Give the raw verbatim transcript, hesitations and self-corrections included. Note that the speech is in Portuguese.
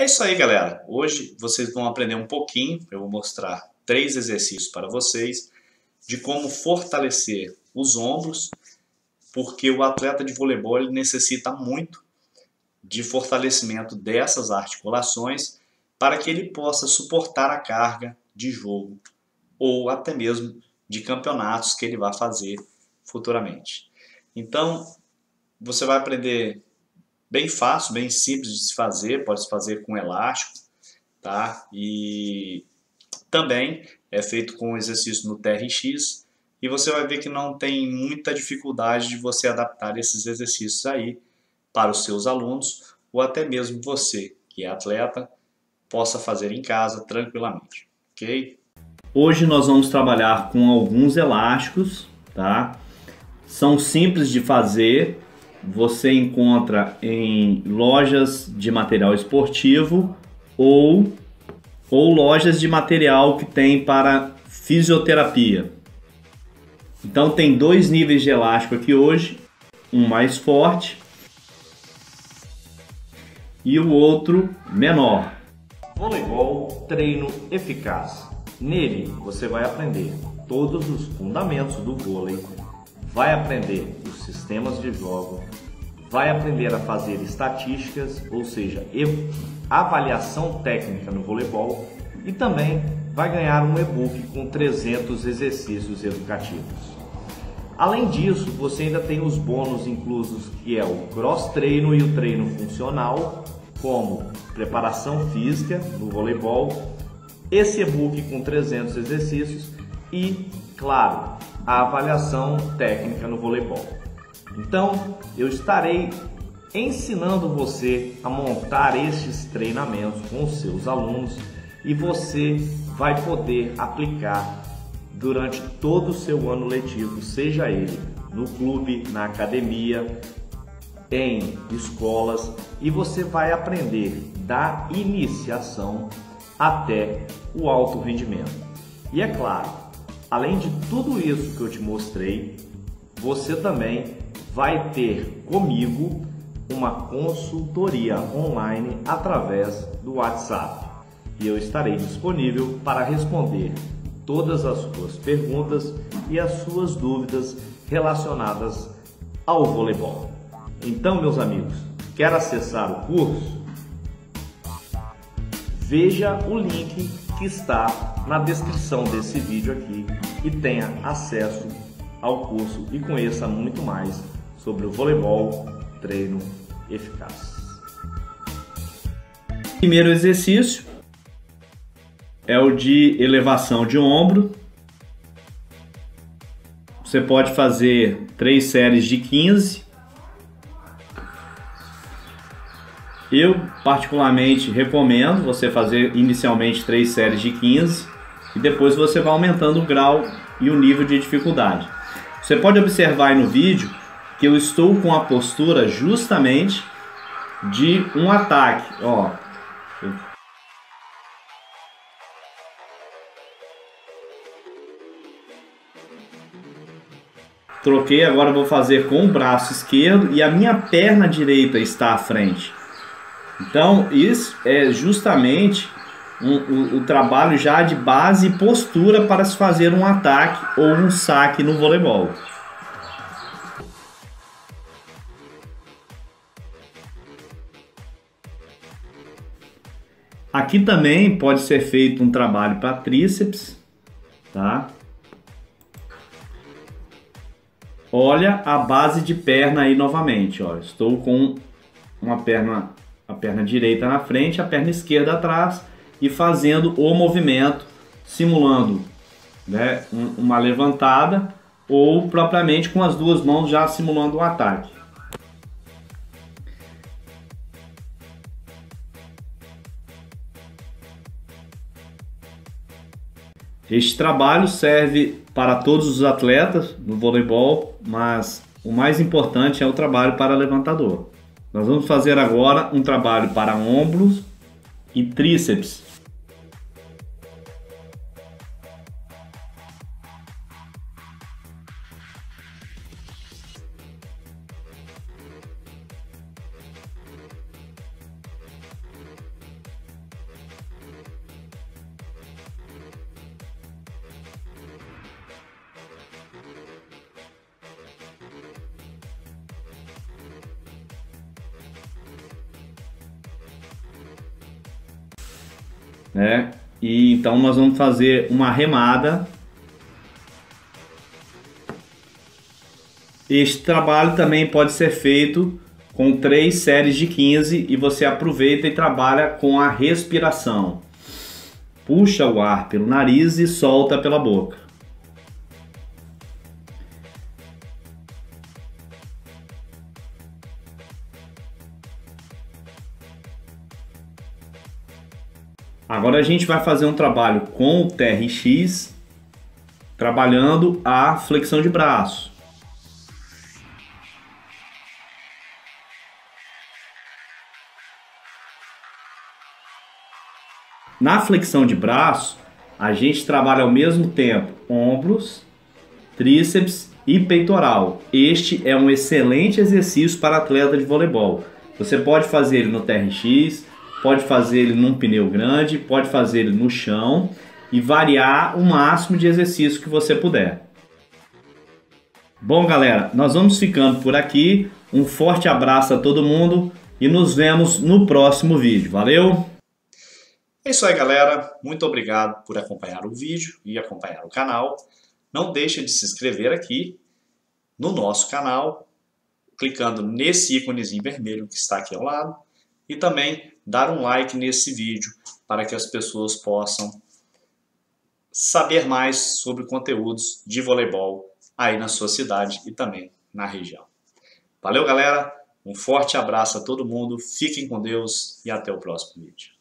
É isso aí, galera. Hoje vocês vão aprender um pouquinho, eu vou mostrar três exercícios para vocês de como fortalecer os ombros, porque o atleta de voleibol ele necessita muito de fortalecimento dessas articulações para que ele possa suportar a carga de jogo ou até mesmo de campeonatos que ele vai fazer futuramente. Então, você vai aprender bem fácil, bem simples de se fazer, pode se fazer com elástico, tá? E também é feito com exercício no T R X, e você vai ver que não tem muita dificuldade de você adaptar esses exercícios aí para os seus alunos, ou até mesmo você, que é atleta, possa fazer em casa tranquilamente, ok? Hoje nós vamos trabalhar com alguns elásticos, tá? São simples de fazer, você encontra em lojas de material esportivo ou, ou lojas de material que tem para fisioterapia. Então tem dois níveis de elástico aqui hoje, um mais forte e o outro menor. Voleibol, treino eficaz. Nele você vai aprender todos os fundamentos do vôlei, vai aprender os sistemas de jogo, vai aprender a fazer estatísticas, ou seja, avaliação técnica no voleibol, e também vai ganhar um e-book com trezentos exercícios educativos. Além disso, você ainda tem os bônus inclusos, que é o cross-treino e o treino funcional, como preparação física no voleibol, esse e-book com trezentos exercícios e, claro, a avaliação técnica no voleibol. Então, eu estarei ensinando você a montar estes treinamentos com os seus alunos e você vai poder aplicar durante todo o seu ano letivo, seja ele no clube, na academia, em escolas, e você vai aprender da iniciação até o alto rendimento. E é claro, além de tudo isso que eu te mostrei, você também vai ter comigo uma consultoria online através do WhatsApp. E eu estarei disponível para responder todas as suas perguntas e as suas dúvidas relacionadas ao voleibol. Então, meus amigos, quer acessar o curso? Veja o link que está na descrição desse vídeo aqui e tenha acesso ao curso e conheça muito mais sobre o voleibol, treino eficaz. Primeiro exercício é o de elevação de ombro. Você pode fazer três séries de quinze. Eu particularmente recomendo você fazer inicialmente três séries de quinze e depois você vai aumentando o grau e o nível de dificuldade. Você pode observar aí no vídeo que eu estou com a postura justamente de um ataque, ó. Troquei, agora vou fazer com o braço esquerdo e a minha perna direita está à frente. Então, isso é justamente um, o, o trabalho já de base e postura para se fazer um ataque ou um saque no voleibol. Aqui também pode ser feito um trabalho para tríceps, tá? Olha a base de perna aí novamente, ó. Estou com uma perna... a perna direita na frente, a perna esquerda atrás e fazendo o movimento, simulando, né, uma levantada ou propriamente com as duas mãos já simulando um ataque. Este trabalho serve para todos os atletas no voleibol, mas o mais importante é o trabalho para levantador. Nós vamos fazer agora um trabalho para ombros e tríceps. né? E então nós vamos fazer uma remada. Este trabalho também pode ser feito com três séries de quinze e você aproveita e trabalha com a respiração. Puxa o ar pelo nariz e solta pela boca. Agora a gente vai fazer um trabalho com o T R X, trabalhando a flexão de braço. Na flexão de braço, a gente trabalha ao mesmo tempo ombros, tríceps e peitoral. Este é um excelente exercício para atleta de voleibol. Você pode fazer ele no T R X, pode fazer ele num pneu grande, pode fazer ele no chão e variar o máximo de exercício que você puder. Bom, galera, nós vamos ficando por aqui. Um forte abraço a todo mundo e nos vemos no próximo vídeo. Valeu! É isso aí, galera. Muito obrigado por acompanhar o vídeo e acompanhar o canal. Não deixe de se inscrever aqui no nosso canal, clicando nesse íconezinho vermelho que está aqui ao lado. E também dar um like nesse vídeo para que as pessoas possam saber mais sobre conteúdos de voleibol aí na sua cidade e também na região. Valeu, galera! Um forte abraço a todo mundo, fiquem com Deus e até o próximo vídeo.